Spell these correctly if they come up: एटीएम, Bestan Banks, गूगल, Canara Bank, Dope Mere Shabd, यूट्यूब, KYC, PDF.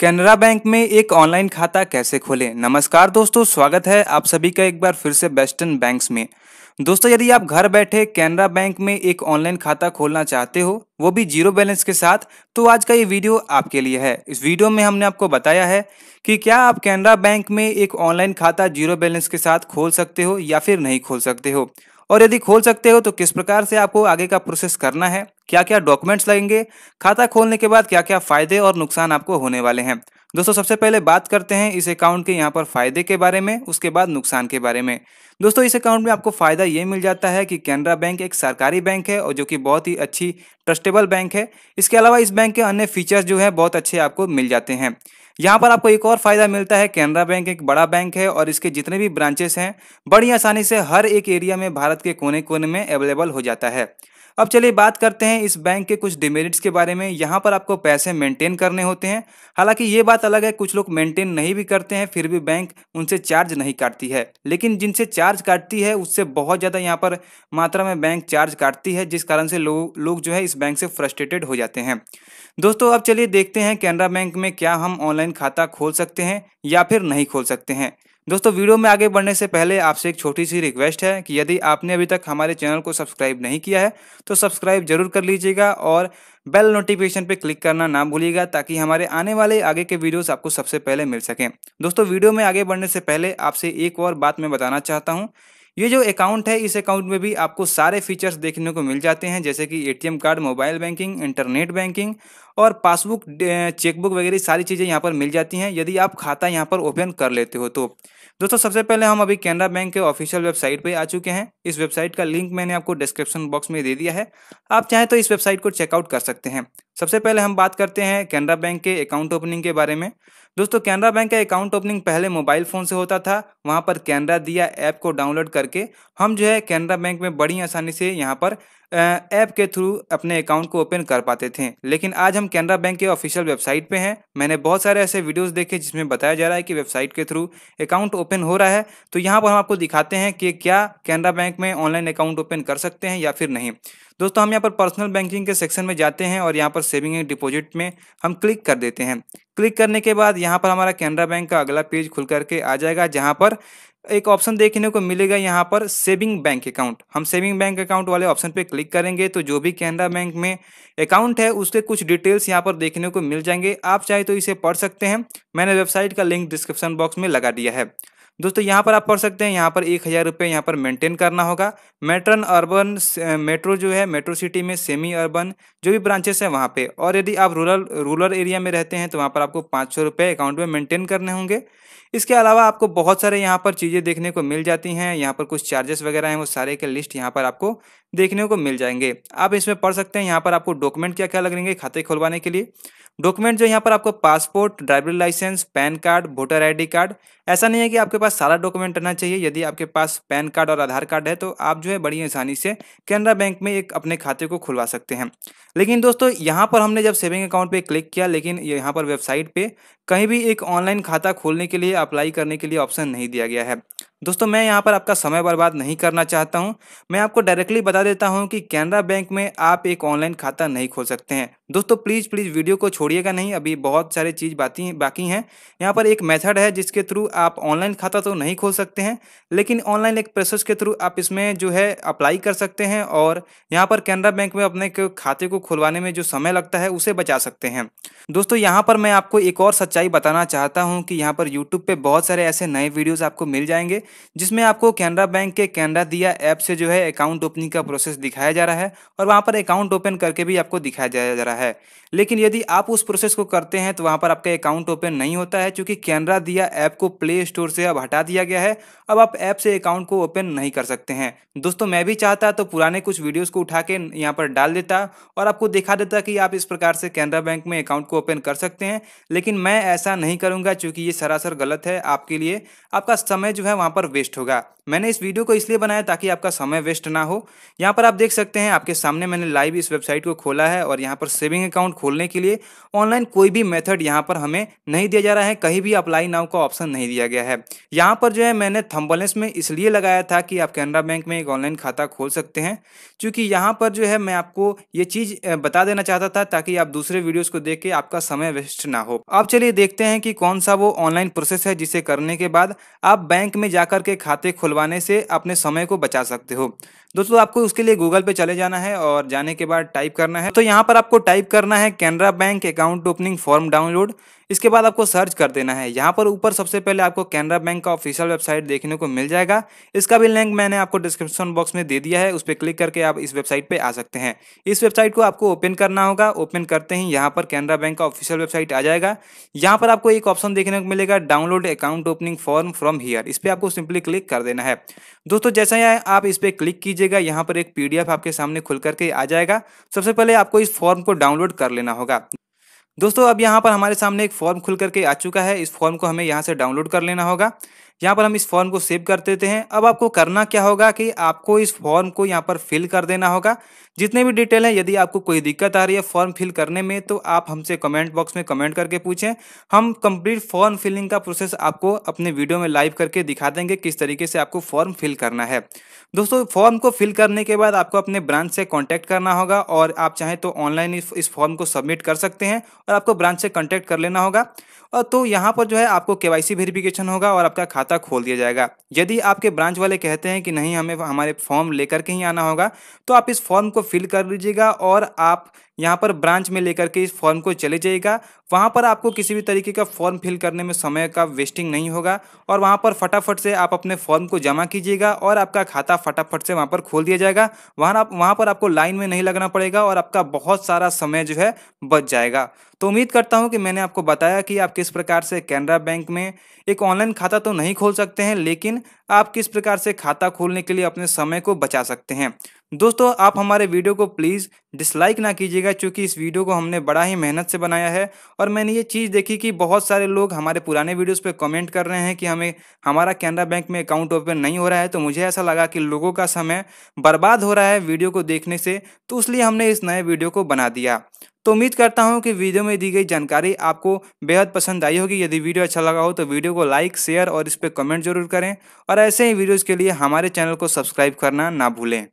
Canara bank में एक online खाता कैसे खोलें। नमस्कार दोस्तों, स्वागत है आप सभी का एक बार फिर से बेस्टन बैंक्स में। दोस्तों, यदि आप घर बैठे कैनरा बैंक में एक ऑनलाइन खाता खोलना चाहते हो, वो भी जीरो बैलेंस के साथ, तो आज का ये वीडियो आपके लिए है। इस वीडियो में हमने आपको बताया है कि क्या आप कैनरा बैंक में एक ऑनलाइन खाता जीरो बैलेंस के साथ खोल सकते हो या फिर नहीं खोल सकते हो, और यदि खोल सकते हो तो किस प्रकार से आपको आगे का प्रोसेस करना है, क्या क्या डॉक्यूमेंट्स लगेंगे, खाता खोलने के बाद क्या क्या फ़ायदे और नुकसान आपको होने वाले हैं। दोस्तों, सबसे पहले बात करते हैं इस अकाउंट के यहाँ पर फ़ायदे के बारे में, उसके बाद नुकसान के बारे में। दोस्तों, इस अकाउंट में आपको फ़ायदा ये मिल जाता है कि कैनरा बैंक एक सरकारी बैंक है और जो कि बहुत ही अच्छी ट्रस्टेबल बैंक है। इसके अलावा इस बैंक के अन्य फीचर्स जो हैं बहुत अच्छे आपको मिल जाते हैं। यहाँ पर आपको एक और फ़ायदा मिलता है, कैनरा बैंक एक बड़ा बैंक है और इसके जितने भी ब्रांचेस हैं बड़ी आसानी से हर एक एरिया में भारत के कोने कोने में अवेलेबल हो जाता है। अब चलिए बात करते हैं इस बैंक के कुछ डिमेरिट्स के बारे में। यहाँ पर आपको पैसे मेंटेन करने होते हैं। हालांकि ये बात अलग है, कुछ लोग मेंटेन नहीं भी करते हैं फिर भी बैंक उनसे चार्ज नहीं काटती है, लेकिन जिनसे चार्ज काटती है उससे बहुत ज़्यादा यहाँ पर मात्रा में बैंक चार्ज काटती है, जिस कारण से लोग जो है इस बैंक से फ्रस्ट्रेटेड हो जाते हैं। दोस्तों, अब चलिए देखते हैं कैनरा बैंक में क्या हम ऑनलाइन खाता खोल सकते हैं या फिर नहीं खोल सकते हैं। दोस्तों, वीडियो में आगे बढ़ने से पहले आपसे एक छोटी सी रिक्वेस्ट है कि यदि आपने अभी तक हमारे चैनल को सब्सक्राइब नहीं किया है तो सब्सक्राइब जरूर कर लीजिएगा और बेल नोटिफिकेशन पे क्लिक करना ना भूलिएगा, ताकि हमारे आने वाले आगे के वीडियोस आपको सबसे पहले मिल सकें। दोस्तों, वीडियो में आगे बढ़ने से पहले आपसे एक और बात मैं बताना चाहता हूँ। ये जो अकाउंट है, इस अकाउंट में भी आपको सारे फीचर्स देखने को मिल जाते हैं, जैसे कि एटीएम card, mobile banking, internet banking और पासबुक, चेकबुक वगैरह सारी चीज़ें यहाँ पर मिल जाती हैं यदि आप खाता यहाँ पर ओपन कर लेते हो तो। दोस्तों, सबसे पहले हम अभी कैनरा बैंक के ऑफिशियल वेबसाइट पे आ चुके हैं। इस वेबसाइट का लिंक मैंने आपको डिस्क्रिप्शन बॉक्स में दे दिया है, आप चाहें तो इस वेबसाइट को चेकआउट कर सकते हैं। सबसे पहले हम बात करते हैं कैनरा बैंक के अकाउंट ओपनिंग के बारे में। दोस्तों, कैनरा बैंक का अकाउंट ओपनिंग पहले मोबाइल फ़ोन से होता था। वहाँ पर कैनरा दिया ऐप को डाउनलोड करके हम जो है कैनरा बैंक में बड़ी आसानी से यहाँ पर ऐप के थ्रू अपने अकाउंट को ओपन कर पाते थे, लेकिन आज हम कैनरा बैंक के ऑफिशियल वेबसाइट पे हैं। मैंने बहुत सारे ऐसे वीडियोस देखे जिसमें बताया जा रहा है कि वेबसाइट के थ्रू अकाउंट ओपन हो रहा है, तो यहाँ पर हम आपको दिखाते हैं कि क्या कैनरा बैंक में ऑनलाइन अकाउंट ओपन कर सकते हैं या फिर नहीं। दोस्तों, हम यहाँ पर पर्सनल बैंकिंग के सेक्शन में जाते हैं और यहाँ पर सेविंग एंड डिपॉजिट में हम क्लिक कर देते हैं। क्लिक करने के बाद यहाँ पर हमारा कैनरा बैंक का अगला पेज खुल करके आ जाएगा, जहाँ पर एक ऑप्शन देखने को मिलेगा, यहाँ पर सेविंग बैंक अकाउंट। हम सेविंग बैंक अकाउंट वाले ऑप्शन पे क्लिक करेंगे तो जो भी कैनरा बैंक में अकाउंट है उसके कुछ डिटेल्स यहाँ पर देखने को मिल जाएंगे। आप चाहे तो इसे पढ़ सकते हैं, मैंने वेबसाइट का लिंक डिस्क्रिप्शन बॉक्स में लगा दिया है। दोस्तों, यहाँ पर आप पढ़ सकते हैं, यहाँ पर 1000 रुपये यहाँ पर मेंटेन करना होगा। मेट्रन अर्बन मेट्रो जो है मेट्रो सिटी में, सेमी अर्बन जो भी ब्रांचेस हैं वहाँ पे, और यदि आप रूरल एरिया में रहते हैं तो वहाँ पर आपको 500 रुपये अकाउंट में मेंटेन करने होंगे। इसके अलावा आपको बहुत सारे यहाँ पर चीज़ें देखने को मिल जाती हैं, यहाँ पर कुछ चार्जेस वगैरह हैं वो सारे के लिस्ट यहाँ पर आपको देखने को मिल जाएंगे, आप इसमें पढ़ सकते हैं। यहाँ पर आपको डॉक्यूमेंट क्या क्या लगेंगे खाते खुलवाने के लिए। डॉक्यूमेंट जो यहाँ पर आपको passport, driving licence, PAN card, voter I D card. ऐसा नहीं है कि आपके पास सारा डॉक्यूमेंट रहना चाहिए, यदि आपके पास पैन कार्ड और आधार कार्ड है तो आप जो है बड़ी आसानी से कैनरा बैंक में एक अपने खाते को खुलवा सकते हैं। लेकिन दोस्तों, यहाँ पर हमने जब सेविंग अकाउंट पे क्लिक किया, लेकिन यहाँ पर वेबसाइट पे कहीं भी एक ऑनलाइन खाता खोलने के लिए अप्लाई करने के लिए ऑप्शन नहीं दिया गया है। दोस्तों, मैं यहाँ पर आपका समय बर्बाद नहीं करना चाहता हूँ, मैं आपको डायरेक्टली बता देता हूँ कि कैनरा बैंक में आप एक ऑनलाइन खाता नहीं खोल सकते हैं। दोस्तों, प्लीज़ वीडियो को छोड़िएगा नहीं, अभी बहुत सारी चीज़ बाकी हैं। यहाँ पर एक मेथड है जिसके थ्रू आप ऑनलाइन खाता तो नहीं खोल सकते हैं, लेकिन ऑनलाइन एक प्रोसेस के थ्रू आप इसमें जो है अप्लाई कर सकते हैं और यहाँ पर कैनरा बैंक में अपने खाते को खुलवाने में जो समय लगता है उसे बचा सकते हैं। दोस्तों, यहाँ पर मैं आपको एक और सच्चाई बताना चाहता हूँ कि यहाँ पर यूट्यूब पर बहुत सारे ऐसे नए वीडियोज़ आपको मिल जाएंगे जिसमें आपको कैनरा बैंक के कैनरा दिया ऐप से जो है अकाउंट ओपनिंग का प्रोसेस दिखाया जा रहा है और वहाँ पर अकाउंट ओपन करके भी आपको दिखाया जा रहा है। लेकिन यदि आप उस प्रोसेस को करते हैं तो वहाँ पर आपका अकाउंट ओपन नहीं होता है, क्योंकि कैनरा दिया ऐप को प्ले स्टोर से अब हटा दिया गया है। अब आप ऐप से अकाउंट को ओपन नहीं कर सकते हैं। दोस्तों, मैं भी चाहता तो पुराने कुछ वीडियोज़ को उठा के यहाँ पर डाल देता और आपको दिखा देता कि आप इस प्रकार से कैनरा बैंक में अकाउंट को ओपन कर सकते हैं, लेकिन मैं ऐसा नहीं करूँगा क्योंकि ये सरासर गलत है आपके लिए, आपका समय जो है वहाँ पर वेस्ट होगा। मैंने इस वीडियो को इसलिए बनाया ताकि आपका समय वेस्ट ना हो। यहाँ पर आप देख सकते हैं, आपके सामने मैंने लाइव इस वेबसाइट को खोला है और यहाँ पर सेविंग अकाउंट खोलने के लिए ऑनलाइन कोई भी मेथड यहाँ पर हमें नहीं दिया जा रहा है, कहीं भी अप्लाई नाउ का ऑप्शन नहीं दिया गया है। यहाँ पर जो है मैंने थंबनेल्स में इसलिए लगाया था कि आप कैनरा बैंक में एक ऑनलाइन खाता खोल सकते हैं, क्योंकि यहाँ पर जो है मैं आपको ये चीज़ बता देना चाहता था ताकि आप दूसरे वीडियोज़ को देख के आपका समय वेस्ट ना हो। आप चलिए देखते हैं कि कौन सा वो ऑनलाइन प्रोसेस है जिसे करने के बाद आप बैंक में जाकर के खाते खुलवाने से अपने समय को बचा सकते हो। दोस्तों आपको उसके लिए गूगल पे चले जाना है और जाने के बाद टाइप करना है, तो यहाँ पर आपको टाइप करना है Canara bank account opening form download. इसके बाद आपको सर्च कर देना है। यहाँ पर ऊपर सबसे पहले आपको कैनरा बैंक का ऑफिशियल वेबसाइट देखने को मिल जाएगा। इसका भी लिंक मैंने आपको डिस्क्रिप्शन बॉक्स में दे दिया है, उस पर क्लिक करके आप इस वेबसाइट पे आ सकते हैं। इस वेबसाइट को आपको ओपन करना होगा। ओपन करते ही यहाँ पर कैनरा बैंक का ऑफिशियल वेबसाइट आ जाएगा। यहाँ पर आपको एक ऑप्शन देखने को मिलेगा download account opening form from here. इस पर आपको सिंपली क्लिक कर देना है। दोस्तों जैसा ही आप इस पर क्लिक कीजिएगा यहाँ पर एक PDF आपके सामने खुल करके आ जाएगा। सबसे पहले आपको इस फॉर्म को डाउनलोड कर लेना होगा। दोस्तों अब यहाँ पर हमारे सामने एक फॉर्म खुल करके आ चुका है। इस फॉर्म को हमें यहाँ से डाउनलोड कर लेना होगा। यहाँ पर हम इस फॉर्म को सेव कर देते हैं। अब आपको करना क्या होगा कि आपको इस फॉर्म को यहाँ पर फिल कर देना होगा, जितने भी डिटेल है। यदि आपको कोई दिक्कत आ रही है फॉर्म फिल करने में तो आप हमसे कमेंट बॉक्स में कमेंट करके पूछें। हम कंप्लीट फॉर्म फिलिंग का प्रोसेस आपको अपने वीडियो में लाइव करके दिखा देंगे किस तरीके से आपको फॉर्म फिल करना है। दोस्तों फॉर्म को फिल करने के बाद आपको अपने ब्रांच से कॉन्टैक्ट करना होगा और आप चाहें तो ऑनलाइन इस फॉर्म को सबमिट कर सकते हैं और आपको ब्रांच से कॉन्टैक्ट कर लेना होगा। और तो यहाँ पर जो है आपको KYC वेरिफिकेशन होगा और आपका खाता खोल दिया जाएगा। यदि आपके ब्रांच वाले कहते हैं कि नहीं हमें हमारे फॉर्म लेकर के ही आना होगा तो आप इस फॉर्म को फिल कर लीजिएगा और आप यहाँ पर ब्रांच में लेकर के इस फॉर्म को चले जाइएगा। वहाँ पर आपको किसी भी तरीके का फॉर्म फिल करने में समय का वेस्टिंग नहीं होगा और वहाँ पर फटाफट से आप अपने फॉर्म को जमा कीजिएगा और आपका खाता फटाफट से वहाँ पर खोल दिया जाएगा। वहाँ पर आपको लाइन में नहीं लगना पड़ेगा और आपका बहुत सारा समय जो है बच जाएगा। तो उम्मीद करता हूँ कि मैंने आपको बताया कि आप किस प्रकार से कैनरा बैंक में एक ऑनलाइन खाता तो नहीं खोल सकते हैं, लेकिन आप किस प्रकार से खाता खोलने के लिए अपने समय को बचा सकते हैं। दोस्तों आप हमारे वीडियो को प्लीज़ डिसलाइक ना कीजिएगा, क्योंकि इस वीडियो को हमने बड़ा ही मेहनत से बनाया है। और मैंने ये चीज़ देखी कि बहुत सारे लोग हमारे पुराने वीडियोस पे कमेंट कर रहे हैं कि हमें हमारा कैनरा बैंक में अकाउंट ओपन नहीं हो रहा है, तो मुझे ऐसा लगा कि लोगों का समय बर्बाद हो रहा है वीडियो को देखने से, तो इसलिए हमने इस नए वीडियो को बना दिया। तो उम्मीद करता हूं कि वीडियो में दी गई जानकारी आपको बेहद पसंद आई होगी। यदि वीडियो अच्छा लगा हो तो वीडियो को लाइक, शेयर और इस पर कमेंट जरूर करें और ऐसे ही वीडियोज़ के लिए हमारे चैनल को सब्सक्राइब करना ना भूलें।